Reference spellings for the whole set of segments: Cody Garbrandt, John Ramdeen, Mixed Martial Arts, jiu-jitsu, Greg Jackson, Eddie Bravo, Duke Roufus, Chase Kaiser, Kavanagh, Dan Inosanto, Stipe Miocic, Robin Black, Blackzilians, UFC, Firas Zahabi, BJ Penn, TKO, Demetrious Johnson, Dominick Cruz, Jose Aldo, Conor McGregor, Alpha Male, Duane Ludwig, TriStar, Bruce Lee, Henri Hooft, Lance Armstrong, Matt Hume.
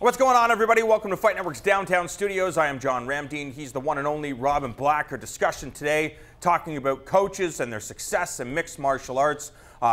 What's going on, everybody? Welcome to Fight Network's Downtown Studios. I am John Ramdeen. He's the one and only Robin Black. Our discussion today talking about coaches and their success in mixed martial arts,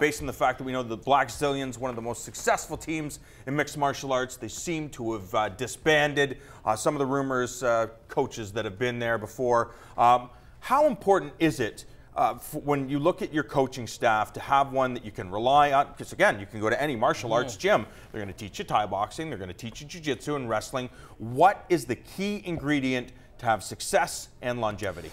based on the fact that we know the Blackzilians, one of the most successful teams in mixed martial arts. They seem to have disbanded. Some of the rumors, coaches that have been there before. How important is it when you look at your coaching staff to have one that you can rely on? Because again, you can go to any martial arts gym. They're going to teach you Thai boxing, they're going to teach you jiu-jitsu and wrestling. What is the key ingredient to have success and longevity?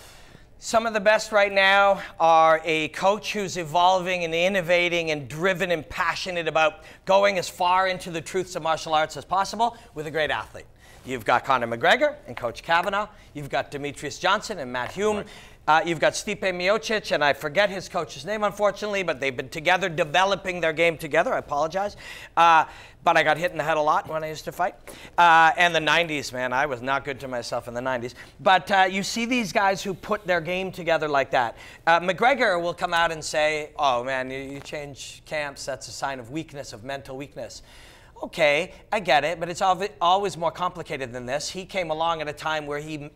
Some of the best right now are a coach who's evolving and innovating and driven and passionate about going as far into the truths of martial arts as possible with a great athlete. You've got Conor McGregor and Coach Kavanagh. You've got Demetrious Johnson and Matt Hume. Right. You've got Stipe Miocic, and I forget his coach's name, unfortunately, but they've been together developing their game together. I apologize. But I got hit in the head a lot when I used to fight. And the 90s, man, I was not good to myself in the 90s. But you see these guys who put their game together like that. McGregor will come out and say, oh, man, you change camps. That's a sign of weakness, of mental weakness. Okay, I get it, but it's always more complicated than this. He came along at a time where he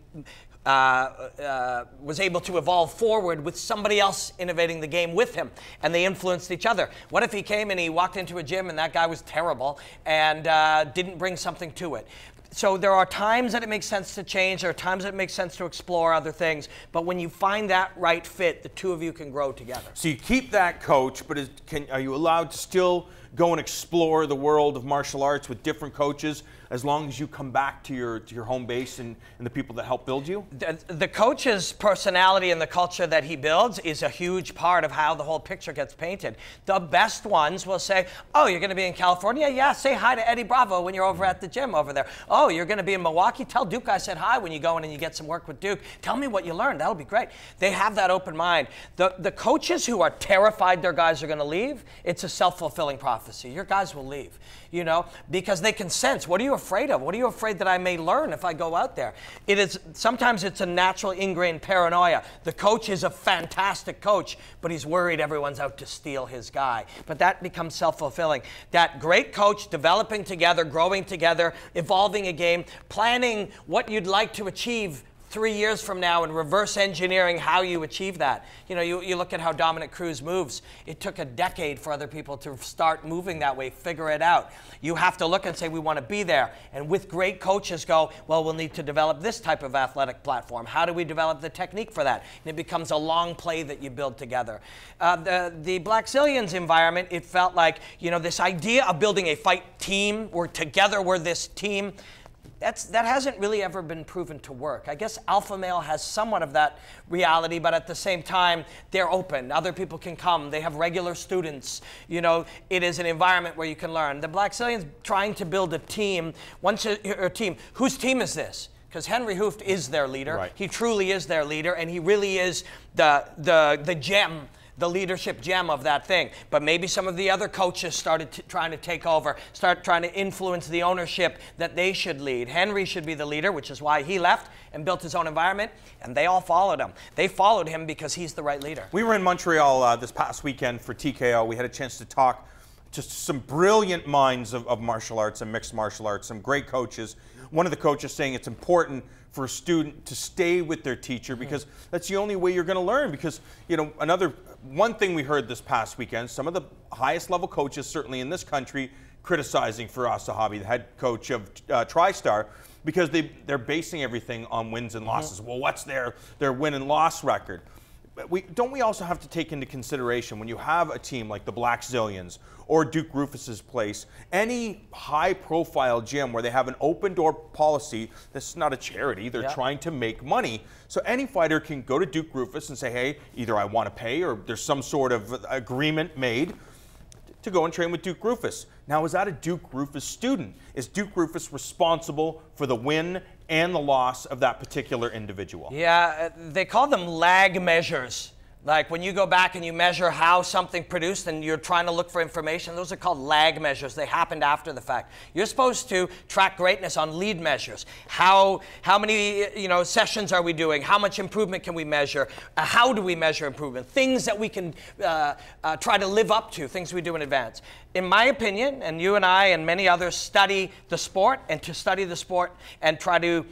was able to evolve forward with somebody else innovating the game with him, and they influenced each other. What if he came and he walked into a gym and that guy was terrible and didn't bring something to it? So there are times that it makes sense to change, there are times that it makes sense to explore other things, but when you find that right fit, the two of you can grow together. So you keep that coach, but are you allowed to still go and explore the world of martial arts with different coaches, as long as you come back to your home base and the people that help build you? The coach's personality and the culture that he builds is a huge part of how the whole picture gets painted. The best ones will say, oh, you're going to be in California? Yeah, say hi to Eddie Bravo when you're over at the gym over there. Oh, you're going to be in Milwaukee? Tell Duke I said hi when you go in and you get some work with Duke. Tell me what you learned. That'll be great. They have that open mind. The coaches who are terrified their guys are going to leave, it's a self-fulfilling prophecy. Your guys will leave, you know, because they can sense, what are you afraid of? What are you afraid that I may learn if I go out there? It is sometimes it's a natural ingrained paranoia. The coach is a fantastic coach, but he's worried everyone's out to steal his guy. But that becomes self-fulfilling. That great coach developing together, growing together, evolving a game, planning what you'd like to achieve 3 years from now and reverse engineering how you achieve that. You know, you look at how Dominick Cruz moves. It took a decade for other people to start moving that way, figure it out. You have to look and say, we want to be there. And with great coaches go, well, we'll need to develop this type of athletic platform. How do we develop the technique for that? And it becomes a long play that you build together. The Blackzilians environment, it felt like, you know, this idea of building a fight team, or together we're this team, that hasn't really ever been proven to work. I guess Alpha Male has somewhat of that reality, but at the same time, they're open. Other people can come. They have regular students. You know, it is an environment where you can learn. The Blackzilians trying to build a team. Once a team, whose team is this? Because Henri Hooft is their leader. Right. He truly is their leader, and he really is the gem, the leadership gem of that thing. But maybe some of the other coaches started trying to take over, start trying to influence the ownership that they should lead. Henry should be the leader, which is why he left and built his own environment, and they all followed him. They followed him because he's the right leader. We were in Montreal this past weekend for TKO. We had a chance to talk to some brilliant minds of martial arts and mixed martial arts, some great coaches. One of the coaches saying it's important for a student to stay with their teacher because that's the only way you're going to learn. Because, you know, one thing we heard this past weekend, some of the highest level coaches, certainly in this country, criticizing Firas Zahabi, the head coach of TriStar, because they're basing everything on wins and losses. Well, what's their win and loss record? But don't we also have to take into consideration when you have a team like the Blackzilians or Duke Roufus's place, any high-profile gym where they have an open-door policy, this is not a charity, they're trying to make money. So any fighter can go to Duke Roufus and say, hey, either I want to pay or there's some sort of agreement made to go and train with Duke Roufus. Now, is that a Duke Roufus student? Is Duke Roufus responsible for the win and the loss of that particular individual? Yeah, they call them lag measures. Like when you go back and you measure how something produced and you're trying to look for information, those are called lag measures. They happened after the fact. You're supposed to track greatness on lead measures. How many sessions are we doing? How much improvement can we measure? How do we measure improvement? Things that we can try to live up to, things we do in advance. In my opinion, and you and I and many others study the sport, and to study the sport and try to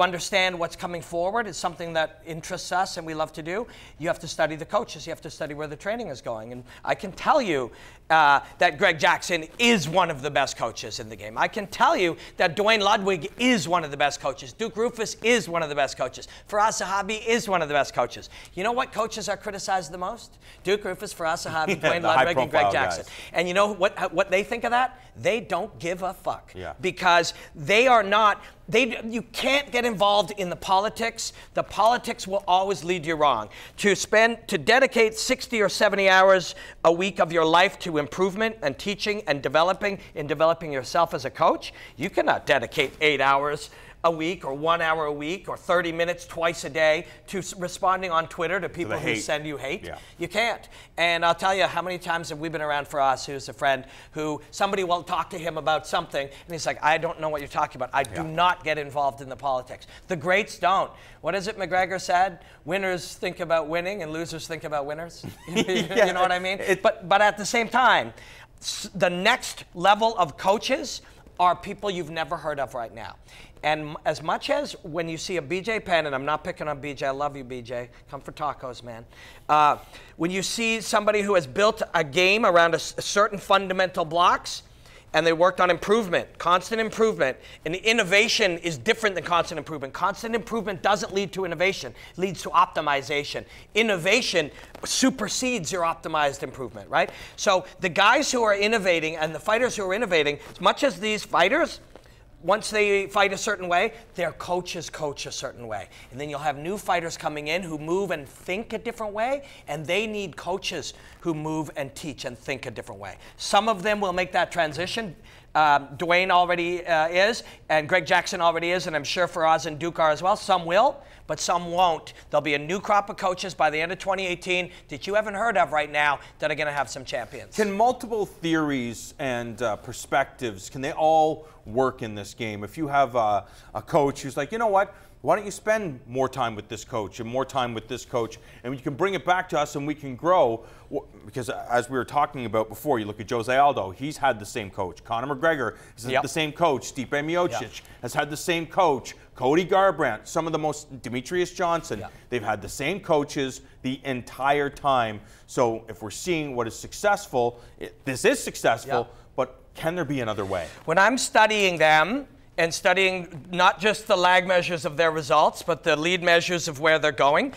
understand what's coming forward is something that interests us and we love to do. You have to study the coaches. You have to study where the training is going. And I can tell you that Greg Jackson is one of the best coaches in the game. I can tell you that Duane Ludwig is one of the best coaches. Duke Roufus is one of the best coaches. Firas Zahabi is one of the best coaches. You know what coaches are criticized the most? Duke Roufus, Firas Zahabi, Duane Ludwig, and Greg Jackson. Guys. And you know what they think of that? They don't give a fuck. Yeah. Because they are not... You can't get involved in the politics. The politics will always lead you wrong. To dedicate 60 or 70 hours a week of your life to improvement and teaching and developing, in developing yourself as a coach, you cannot dedicate 8 hours a week or 1 hour a week or 30 minutes twice a day to responding on Twitter to people who send you hate. Yeah. You can't. And I'll tell you how many times have we been around for us who's a friend who somebody will talk to him about something and he's like, I don't know what you're talking about. I do not get involved in the politics. The greats don't. What is it McGregor said? Winners think about winning and losers think about winners. You know what I mean? But at the same time, the next level of coaches are people you've never heard of right now. And as much as when you see a BJ Penn, and I'm not picking on BJ, I love you, BJ. Come for tacos, man. When you see somebody who has built a game around a certain fundamental blocks, and they worked on improvement, constant improvement, and innovation is different than constant improvement. Constant improvement doesn't lead to innovation, it leads to optimization. Innovation supersedes your optimized improvement, right? So the guys who are innovating and the fighters who are innovating, as much as these fighters, once they fight a certain way, their coaches coach a certain way. And then you'll have new fighters coming in who move and think a different way, and they need coaches who move and teach and think a different way. Some of them will make that transition. Duane already is, and Greg Jackson already is, and I'm sure Firas and Duke are as well. Some will, but some won't. There'll be a new crop of coaches by the end of 2018 that you haven't heard of right now that are going to have some champions. Can multiple theories and perspectives, can they all work in this game? If you have a coach who's like, you know what? Why don't you spend more time with this coach and more time with this coach, and you can bring it back to us and we can grow? Because as we were talking about before, you look at Jose Aldo, he's had the same coach. Conor McGregor has had the same coach. Stipe Miocic has had the same coach. Cody Garbrandt, some of the most, Demetrious Johnson, they've had the same coaches the entire time. So if we're seeing what is successful, this is successful, but can there be another way? When I'm studying them, and studying not just the lag measures of their results, but the lead measures of where they're going.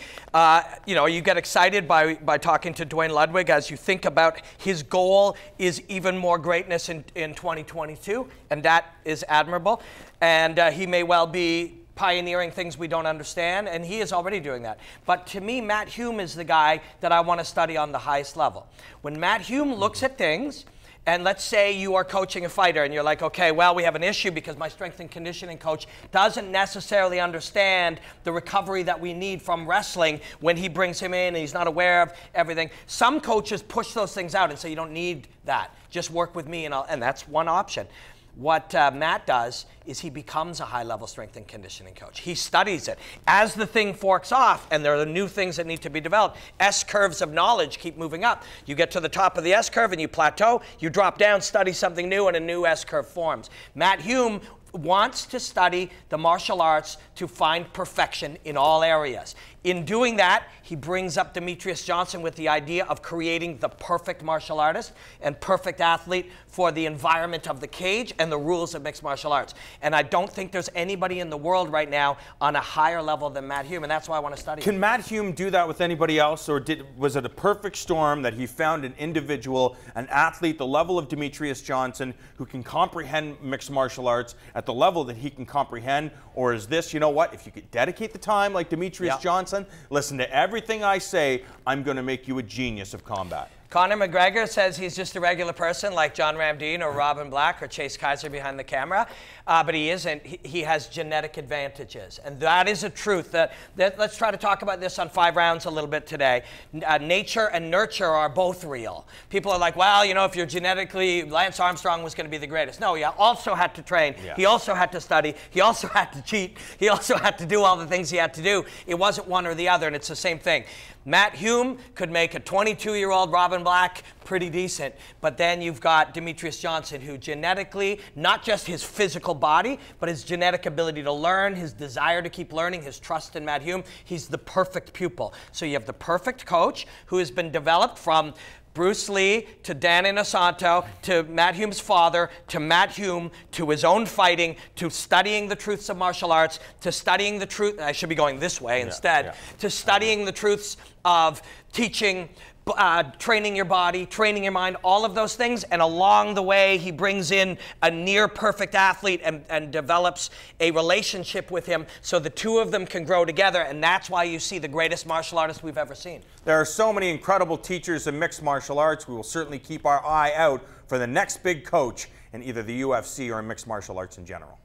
You get excited by talking to Duane Ludwig as you think about his goal is even more greatness in 2022, and that is admirable. And he may well be pioneering things we don't understand, and he is already doing that. But to me, Matt Hume is the guy that I want to study on the highest level. When Matt Hume looks at things, and let's say you are coaching a fighter and you're like, okay, well, we have an issue because my strength and conditioning coach doesn't necessarily understand the recovery that we need from wrestling when he brings him in and he's not aware of everything. Some coaches push those things out and say, you don't need that. Just work with me, and that's one option. What Matt does is he becomes a high-level strength and conditioning coach. He studies it. As the thing forks off and there are new things that need to be developed, S-curves of knowledge keep moving up. You get to the top of the S-curve and you plateau, you drop down, study something new, and a new S-curve forms. Matt Hume wants to study the martial arts to find perfection in all areas. In doing that, he brings up Demetrious Johnson with the idea of creating the perfect martial artist and perfect athlete for the environment of the cage and the rules of mixed martial arts. And I don't think there's anybody in the world right now on a higher level than Matt Hume, and that's why I want to study him. Can Matt Hume do that with anybody else, or was it a perfect storm that he found an individual, an athlete, the level of Demetrious Johnson, who can comprehend mixed martial arts at the level that he can comprehend? Or is this, you know what, if you could dedicate the time like Demetrious Johnson, listen to everything I say, I'm going to make you a genius of combat? Conor McGregor says he's just a regular person like John Ramdeen or Robin Black or Chase Kaiser behind the camera, but he isn't. He has genetic advantages, and that is a truth. Let's try to talk about this on Five Rounds a little bit today. Nature and nurture are both real. People are like, well, you know, if you're genetically, Lance Armstrong was going to be the greatest. No, he also had to train. Yeah. He also had to study. He also had to cheat. He also had to do all the things he had to do. It wasn't one or the other, and it's the same thing. Matt Hume could make a 22-year-old Robin Black pretty decent, but then you've got Demetrious Johnson, who genetically, not just his physical body, but his genetic ability to learn, his desire to keep learning, his trust in Matt Hume, he's the perfect pupil. So you have the perfect coach who has been developed from Bruce Lee to Dan Inosanto to Matt Hume's father to Matt Hume to his own fighting to studying the truths of martial arts to studying the truth. I should be going this way instead. Yeah, yeah. To studying the truths of teaching, training your body, training your mind, all of those things. And along the way, he brings in a near perfect athlete and develops a relationship with him so the two of them can grow together. And that's why you see the greatest martial artist we've ever seen. There are so many incredible teachers in mixed martial arts. We will certainly keep our eye out for the next big coach in either the UFC or in mixed martial arts in general.